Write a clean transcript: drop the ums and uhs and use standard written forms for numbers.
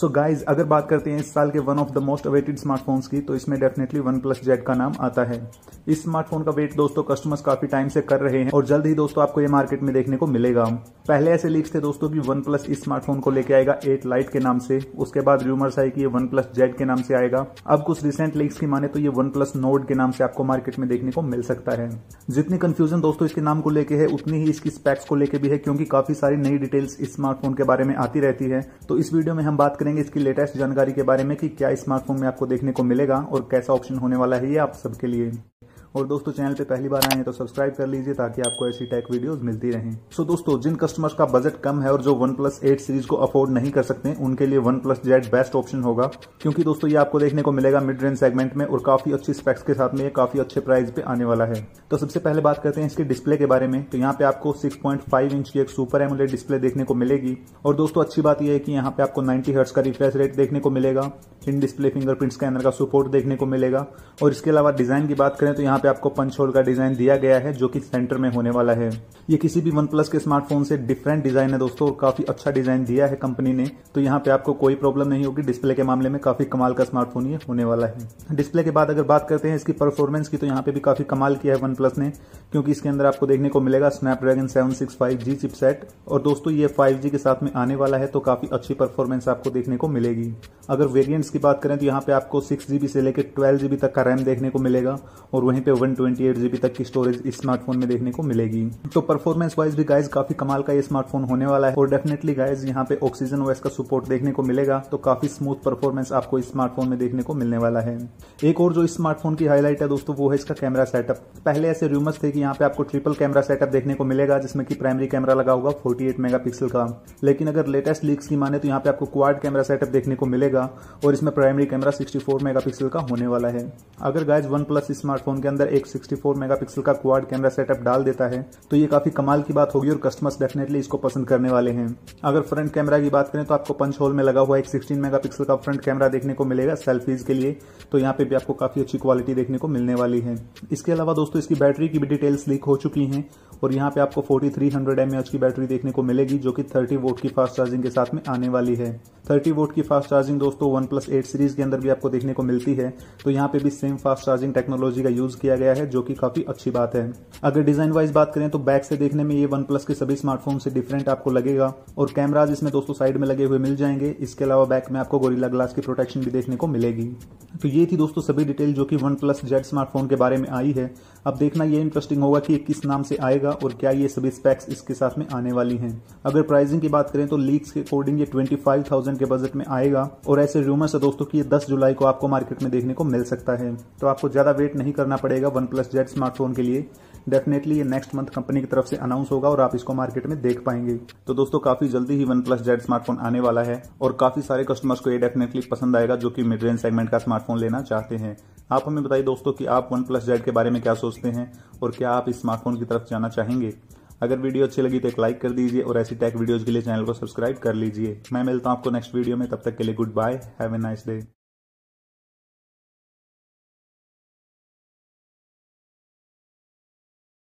So guys अगर बात करते हैं इस साल के one of the most awaited smartphones की, तो इसमें डेफिनेटली OnePlus Z का नाम आता है। इस स्मार्टफोन का वेट दोस्तों कस्टमर्स काफी टाइम से कर रहे हैं और जल्द ही दोस्तों आपको ये मार्केट में देखने को मिलेगा। पहले ऐसे लीक्स थे दोस्तों कि OnePlus इस स्मार्टफोन को लेके आएगा 8 लाइट के नाम से, उसके बाद रूमर्स आई कि ये OnePlus Z के नाम से आएगा। अब कुछ रिसेंट लीक्स की माने तो ये OnePlus Nord के नाम से आपको मार्केट में देखने को मिल सकता है। जितनी कंफ्यूजन दोस्तों इसके नाम को लेके है उतनी ही इसकी स्पेक्स को लेके भी है, क्योंकि काफी सारी नई डिटेल्स इस स्मार्टफोन के बारे में आती रहती है। तो इस वीडियो में हम बात करेंगे इसकी लेटेस्ट जानकारी के बारे में कि क्या इस स्मार्टफोन में आपको देखने को मिलेगा और कैसा ऑप्शन होने वाला है ये आप सबके लिए। और दोस्तों चैनल पे पहली बार आए हैं तो सब्सक्राइब कर लीजिए ताकि आपको ऐसी टेक वीडियोस मिलती रहें। सो दोस्तों जिन कस्टमर्स का बजट कम है और जो OnePlus 8 सीरीज को अफोर्ड नहीं कर सकते उनके लिए OnePlus Z बेस्ट ऑप्शन होगा, क्योंकि दोस्तों ये आपको देखने को मिलेगा मिड रेंज सेगमेंट में और काफी अच्छी स्पेक्स के साथ में ये काफी अच्छे प्राइस पे आने वाला है। तो सबसे पहले बात करते हैं इसके डिस्प्ले के बारे में। तो यहाँ पे आपको 6.5 इंच की एक सुपर एमोलेड डिस्प्ले देखने को मिलेगी और दोस्तों अच्छी बात यह है कि यहाँ पे आपको 90 हर्ट्ज का रिफ्रेश रेट देखने को मिलेगा, इन डिस्प्ले फिंगरप्रिंट स्कैनर का सपोर्ट देखने को मिलेगा। और इसके अलावा डिजाइन की बात करें तो यहाँ पे आपको पंच होल का डिजाइन दिया गया है जो कि सेंटर में होने वाला है। ये किसी भी OnePlus के स्मार्टफोन से डिफरेंट डिजाइन है दोस्तों और काफी अच्छा डिजाइन दिया है कंपनी ने, तो यहाँ पे आपको कोई प्रॉब्लम नहीं होगी। डिस्प्ले के मामले में काफी कमाल का स्मार्टफोन ये होने वाला है। डिस्प्ले के बाद अगर बात करते हैं इसकी परफॉर्मेंस की, तो यहाँ पे भी काफी कमाल किया है OnePlus ने, क्योंकि इसके अंदर आपको देखने को मिलेगा स्नैपड्रैगन 765G चिपसेट और दोस्तों ये 5G के साथ में आने वाला है, तो काफी अच्छी परफॉर्मेंस आपको देखने को मिलेगी। अगर वेरिएंट्स की बात करें तो यहाँ पे आपको 6GB से लेकर 12GB तक का रैम देखने को मिलेगा और वहीं पे 128GB तक की स्टोरेज इस स्मार्टफोन में देखने को मिलेगी। तो परफॉर्मेंस वाइज भी गाइज काफी कमाल का ये स्मार्टफोन होने वाला है और डेफिनेटली गाइज यहाँ पे OxygenOS का सपोर्ट देखने को मिलेगा, तो काफी स्मूथ परफॉर्मेंस आपको इस स्मार्टफोन में देखने को मिलने वाला है। एक और जो इस स्मार्टफोन की हाईलाइट है दोस्तों वो है इसका कैमरा सेटअप। पहले ऐसे रूमर्स थे कि यहाँ पे आपको ट्रिपल कैमरा सेटअप देखने को मिलेगा जिसमें कि प्राइमरी कैमरा लगा होगा 48 मेगापिक्सल का, लेकिन अगर लेटेस्ट लीक्स की माने तो यहाँ पे आपको क्वाड कैमरा सेटअप देखने को मिलेगा और इसमें प्राइमरी कैमरा 64 मेगापिक्सल का होने वाला है। अगर गाइज OnePlus स्मार्टफोन के अंदर एक 64 मेगापिक्सल का क्वाड कैमरा सेटअप डाल देता है तो ये काफी कमाल की बात होगी और कस्टमर्स डेफिनेटली इसको पसंद करने वाले हैं। अगर फ्रंट कैमरा की बात करें तो आपको पंच होल में लगा हुआ एक 16 मेगापिक्सल का फ्रंट कैमरा देखने को मिलेगा सेल्फीज के लिए, तो यहाँ पे भी आपको काफी अच्छी क्वालिटी देखने को मिलने वाली है। इसके अलावा दोस्तों इसकी बैटरी की भी डिटेल्स लीक हो चुकी है और यहाँ पे आपको 4300 mAh की बैटरी देखने को मिलेगी जो कि 30 वोल्ट की फास्ट चार्जिंग के साथ में आने वाली है। 30 वोल्ट की फास्ट चार्जिंग दोस्तों OnePlus 8 सीरीज के अंदर भी आपको देखने को मिलती है, तो यहाँ पे भी सेम फास्ट चार्जिंग टेक्नोलॉजी का यूज किया गया है जो कि काफी अच्छी बात है। अगर डिजाइन वाइज बात करें तो बैक से देखने में ये OnePlus के सभी स्मार्टफोन से डिफरेंट आपको लगेगा और कैमराज इसमें दोस्तों साइड में लगे हुए मिल जाएंगे। इसके अलावा बैक में आपको गोरिल्ला ग्लास की प्रोटेक्शन भी देखने को मिलेगी। तो ये थी दोस्तों सभी डिटेल जो कि OnePlus Z स्मार्टफोन के बारे में आई है। अब देखना ये इंटरेस्टिंग होगा कि किस नाम से आएगा और क्या ये सभी स्पेक्स इसके साथ में आने वाली हैं। अगर प्राइसिंग की बात करें तो लीक्स के अकॉर्डिंग ये 25,000 के बजट में आएगा और ऐसे रूमर्स है दोस्तों कि ये 10 जुलाई को आपको मार्केट में देखने को मिल सकता है। तो आपको ज्यादा वेट नहीं करना पड़ेगा OnePlus Z स्मार्टफोन के लिए, डेफिनेटली ये नेक्स्ट मंथ कंपनी की तरफ से अनाउंस होगा और आप इसको मार्केट में देख पाएंगे। तो दोस्तों काफी जल्दी ही OnePlus Z स्मार्टफोन आने वाला है और काफी सारे कस्टमर्स को ये डेफिनेटली पसंद आएगा जो कि मिड रेंज सेगमेंट का स्मार्टफोन लेना चाहते हैं। आप हमें बताइए दोस्तों कि आप OnePlus Z के बारे में क्या सोचते हैं और क्या आप इस स्मार्टफोन की तरफ जाना चाहेंगे। अगर वीडियो अच्छी लगी तो एक लाइक कर दीजिए और ऐसी टेक वीडियोज के लिए चैनल को सब्सक्राइब कर लीजिए। मैं मिलता हूँ आपको नेक्स्ट वीडियो में, तब तक के लिए good bye, have a nice day.